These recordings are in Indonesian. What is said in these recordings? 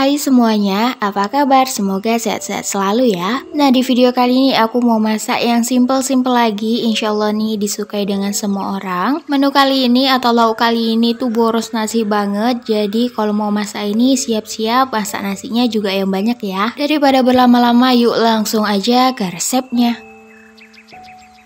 Hai semuanya, apa kabar? Semoga sehat-sehat selalu ya. Nah, di video kali ini aku mau masak yang simple-simple lagi. Insya Allah nih disukai dengan semua orang. Menu kali ini atau lauk kali ini tuh boros nasi banget. Jadi kalau mau masak ini siap-siap masak nasinya juga yang banyak ya. Daripada berlama-lama, yuk langsung aja ke resepnya.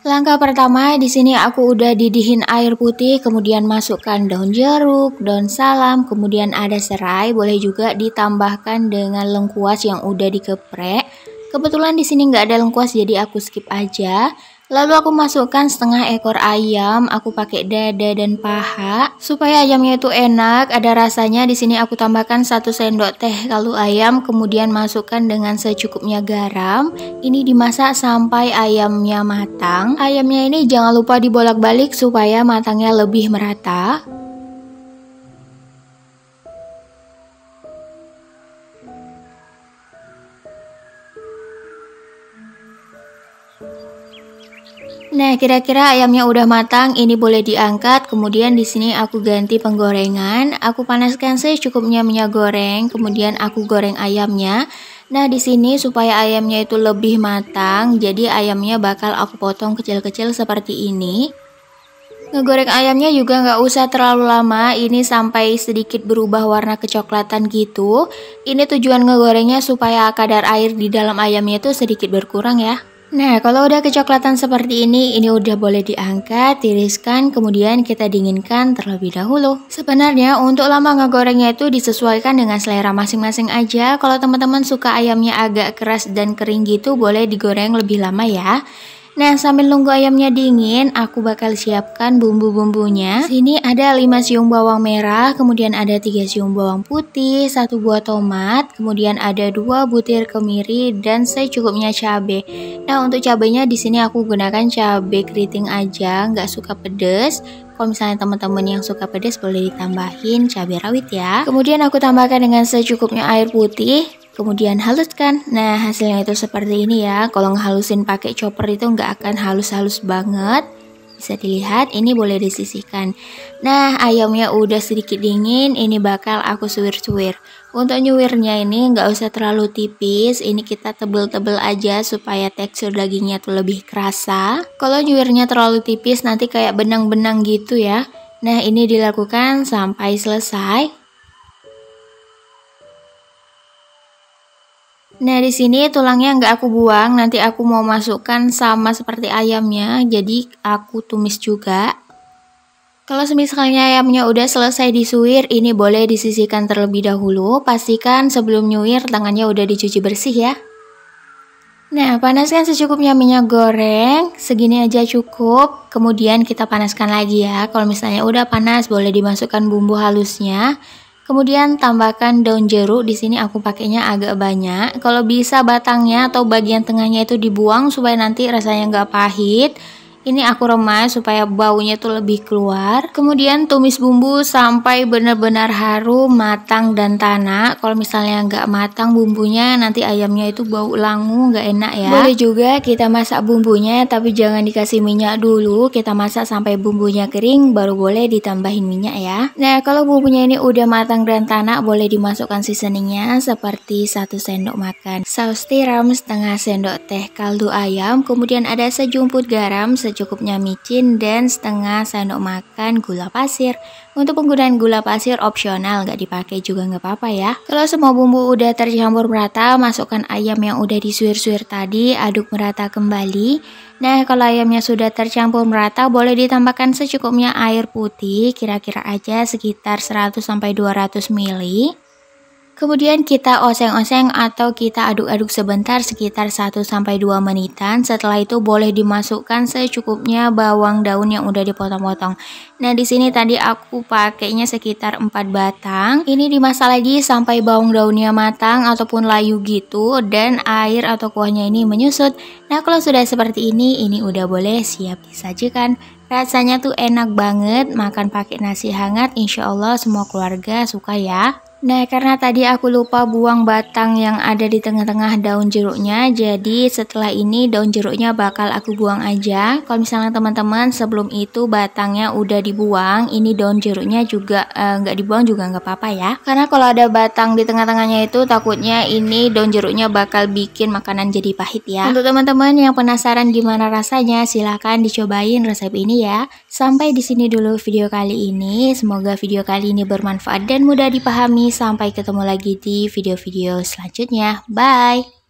Langkah pertama, di sini aku udah didihin air putih, kemudian masukkan daun jeruk, daun salam, kemudian ada serai, boleh juga ditambahkan dengan lengkuas yang udah dikeprek. Kebetulan di sini nggak ada lengkuas, jadi aku skip aja. Lalu aku masukkan setengah ekor ayam, aku pakai dada dan paha supaya ayamnya itu enak, ada rasanya. Di sini aku tambahkan 1 sendok teh kaldu ayam, kemudian masukkan dengan secukupnya garam. Ini dimasak sampai ayamnya matang. Ayamnya ini jangan lupa dibolak-balik supaya matangnya lebih merata. Nah, kira-kira ayamnya udah matang, ini boleh diangkat. Kemudian di sini aku ganti penggorengan. Aku panaskan secukupnya minyak goreng, kemudian aku goreng ayamnya. Nah, di sini supaya ayamnya itu lebih matang, jadi ayamnya bakal aku potong kecil-kecil seperti ini. Ngegoreng ayamnya juga nggak usah terlalu lama, ini sampai sedikit berubah warna kecoklatan gitu. Ini tujuan ngegorengnya supaya kadar air di dalam ayamnya itu sedikit berkurang ya. Nah, kalau udah kecoklatan seperti ini udah boleh diangkat, tiriskan, kemudian kita dinginkan terlebih dahulu. Sebenarnya untuk lama ngegorengnya itu disesuaikan dengan selera masing-masing aja. Kalau teman-teman suka ayamnya agak keras dan kering gitu, boleh digoreng lebih lama ya. Nah, sambil nunggu ayamnya dingin, aku bakal siapkan bumbu-bumbunya. Sini ada 5 siung bawang merah, kemudian ada 3 siung bawang putih, 1 buah tomat, kemudian ada 2 butir kemiri dan secukupnya cabai. Nah, untuk cabainya di sini aku gunakan cabai keriting aja, nggak suka pedes. Kalau misalnya teman-teman yang suka pedas boleh ditambahin cabai rawit ya. Kemudian aku tambahkan dengan secukupnya air putih, kemudian haluskan. Nah, hasilnya itu seperti ini ya. Kalau ngehalusin pakai chopper itu nggak akan halus-halus banget. Bisa dilihat, ini boleh disisihkan. Nah, ayamnya udah sedikit dingin, ini bakal aku suwir-suwir. Untuk nyuwirnya ini nggak usah terlalu tipis, ini kita tebel-tebel aja supaya tekstur dagingnya tuh lebih kerasa. Kalau nyuwirnya terlalu tipis nanti kayak benang-benang gitu ya. Nah, ini dilakukan sampai selesai. Nah, di sini tulangnya nggak aku buang, nanti aku mau masukkan sama seperti ayamnya, jadi aku tumis juga. Kalau semisalnya ayamnya udah selesai disuwir, ini boleh disisihkan terlebih dahulu. Pastikan sebelum nyuwir tangannya udah dicuci bersih ya. Nah, panaskan secukupnya minyak goreng, segini aja cukup. Kemudian kita panaskan lagi ya. Kalau misalnya udah panas, boleh dimasukkan bumbu halusnya. Kemudian tambahkan daun jeruk, di sini aku pakainya agak banyak. Kalau bisa batangnya atau bagian tengahnya itu dibuang supaya nanti rasanya nggak pahit. Ini aku remas supaya baunya tuh lebih keluar. Kemudian tumis bumbu sampai benar-benar harum, matang dan tanak. Kalau misalnya nggak matang bumbunya, nanti ayamnya itu bau langu, nggak enak ya. Boleh juga kita masak bumbunya, tapi jangan dikasih minyak dulu. Kita masak sampai bumbunya kering, baru boleh ditambahin minyak ya. Nah, kalau bumbunya ini udah matang dan tanak, boleh dimasukkan seasoningnya seperti 1 sendok makan saus tiram, setengah sendok teh kaldu ayam, kemudian ada sejumput garam, secukupnya micin dan setengah sendok makan gula pasir. Untuk penggunaan gula pasir opsional, nggak dipakai juga nggak apa-apa ya. Kalau semua bumbu udah tercampur merata, masukkan ayam yang udah disuir-suir tadi, aduk merata kembali. Nah, kalau ayamnya sudah tercampur merata, boleh ditambahkan secukupnya air putih, kira-kira aja sekitar 100–200 ml. Kemudian kita oseng-oseng atau kita aduk-aduk sebentar sekitar 1–2 menitan. Setelah itu boleh dimasukkan secukupnya bawang daun yang udah dipotong-potong. Nah, di sini tadi aku pakainya sekitar 4 batang. Ini dimasak lagi sampai bawang daunnya matang ataupun layu gitu dan air atau kuahnya ini menyusut. Nah, kalau sudah seperti ini udah boleh siap disajikan. Rasanya tuh enak banget, makan pakai nasi hangat, insya Allah semua keluarga suka ya. Nah, karena tadi aku lupa buang batang yang ada di tengah-tengah daun jeruknya, jadi setelah ini daun jeruknya bakal aku buang aja. Kalau misalnya teman-teman sebelum itu batangnya udah dibuang, ini daun jeruknya juga nggak dibuang juga nggak apa-apa ya. Karena kalau ada batang di tengah-tengahnya itu takutnya ini daun jeruknya bakal bikin makanan jadi pahit ya. Untuk teman-teman yang penasaran gimana rasanya, silahkan dicobain resep ini ya. Sampai di sini dulu video kali ini. Semoga video kali ini bermanfaat dan mudah dipahami. Sampai ketemu lagi di video-video selanjutnya. Bye!